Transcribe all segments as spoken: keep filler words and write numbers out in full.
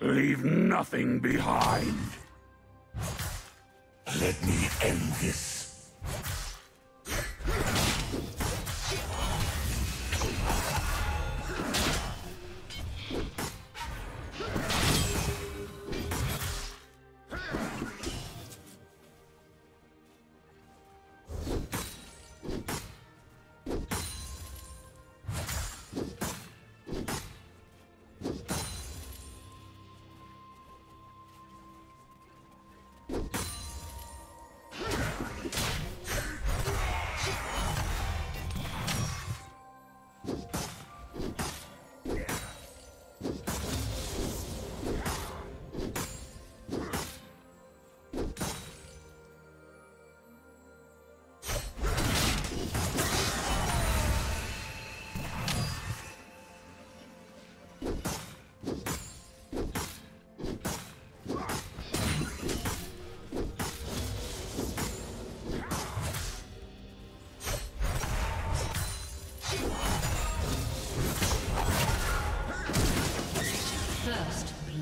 Leave nothing behind. Let me end this.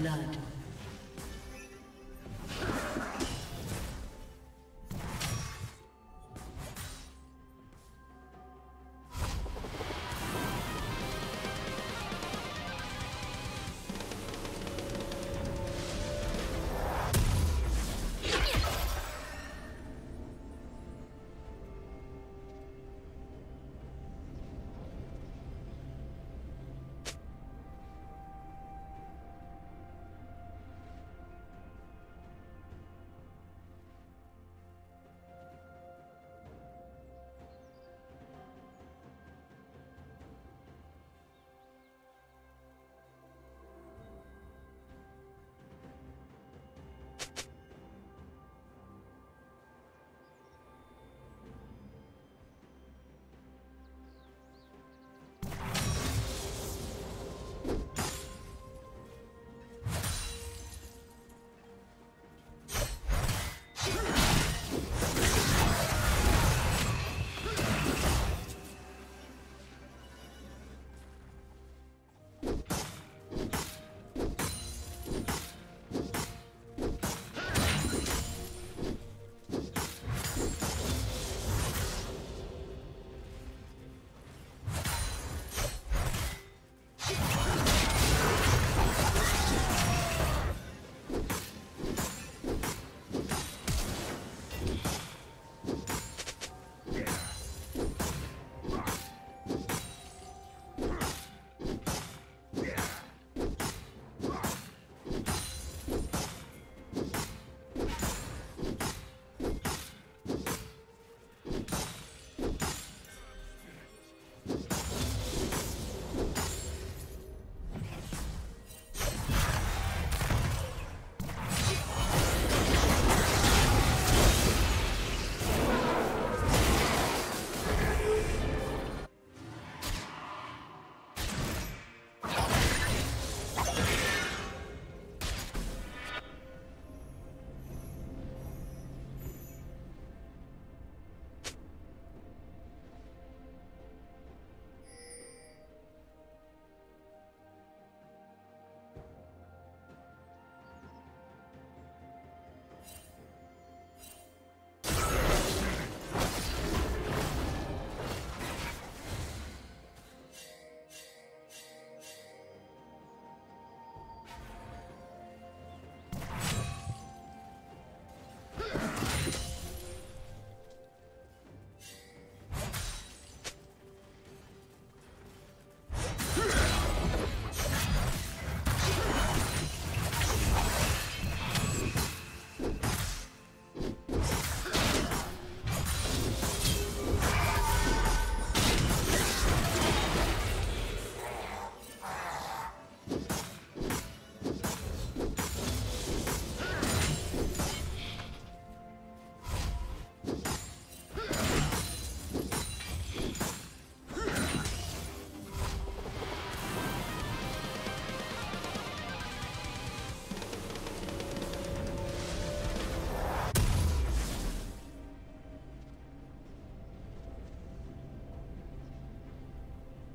Blood.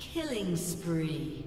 Killing spree.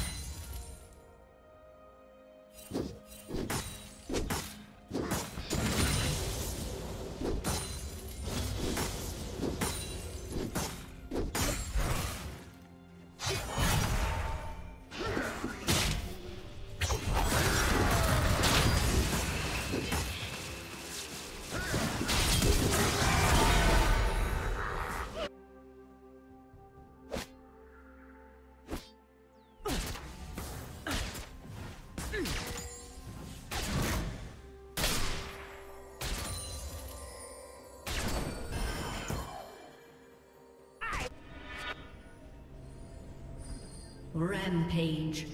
Rampage.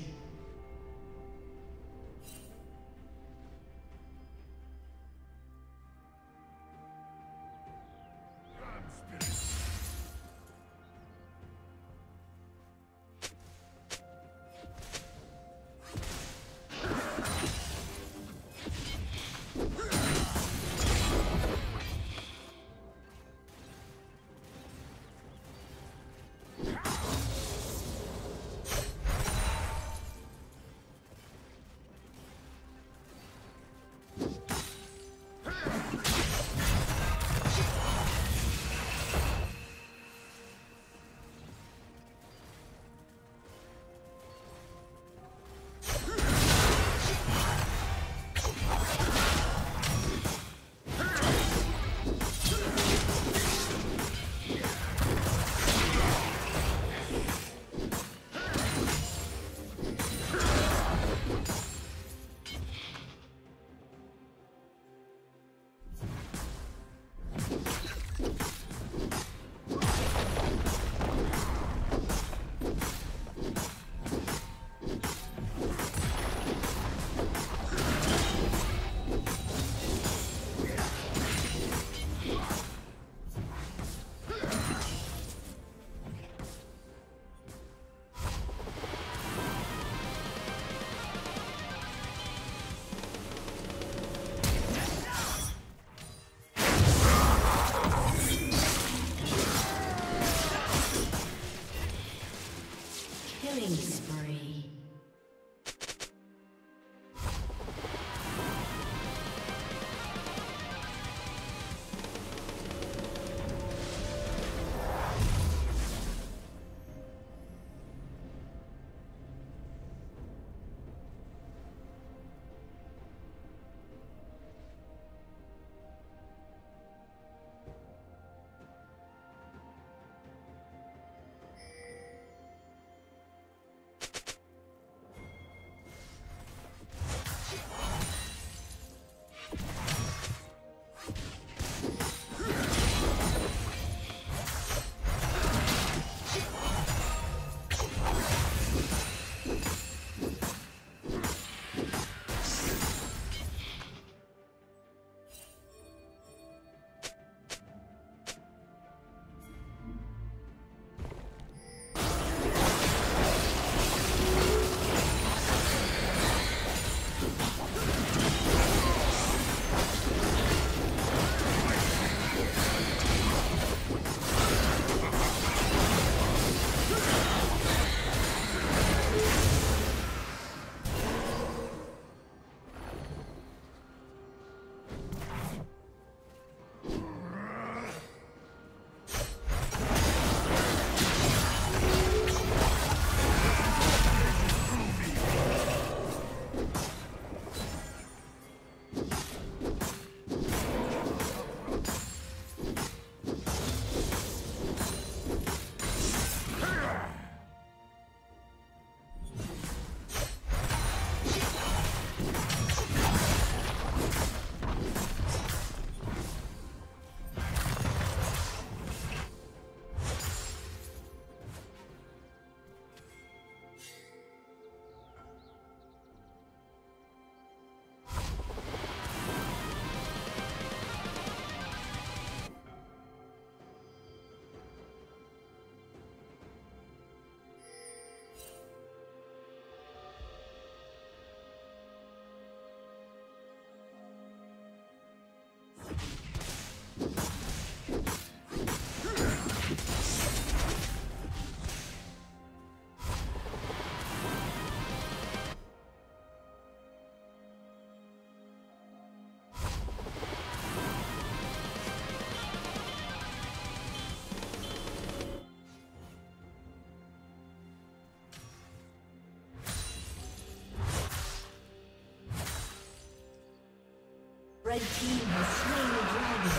Red team has slain the dragon.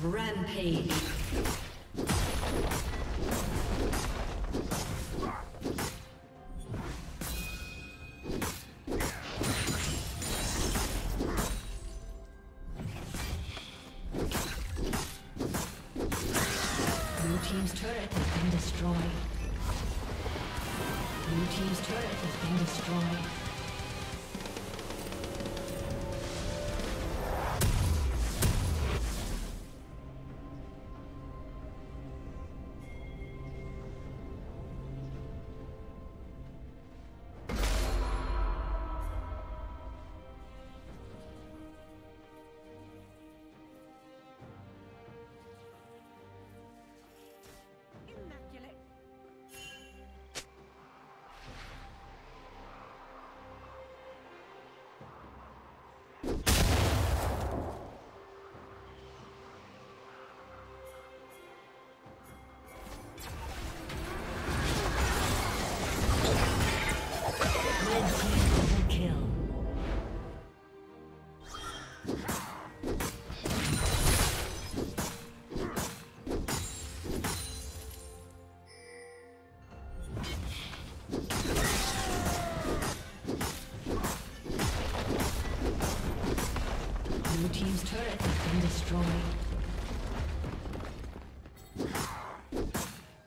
Rampage. Blue team's turret has been destroyed. Blue team's turret has been destroyed.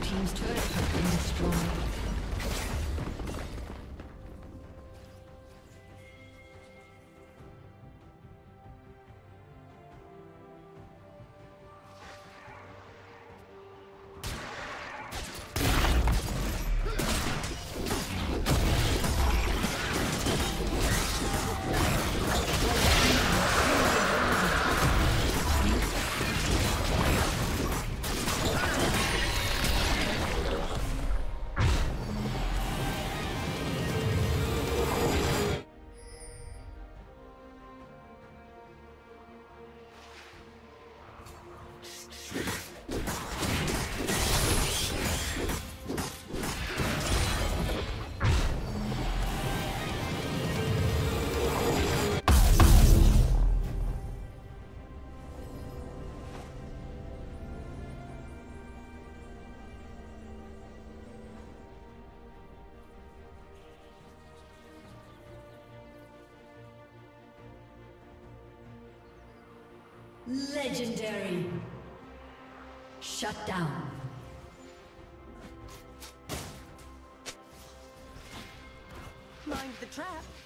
Blue team's turret has been destroyed. Legendary. Shut down. Mind the trap.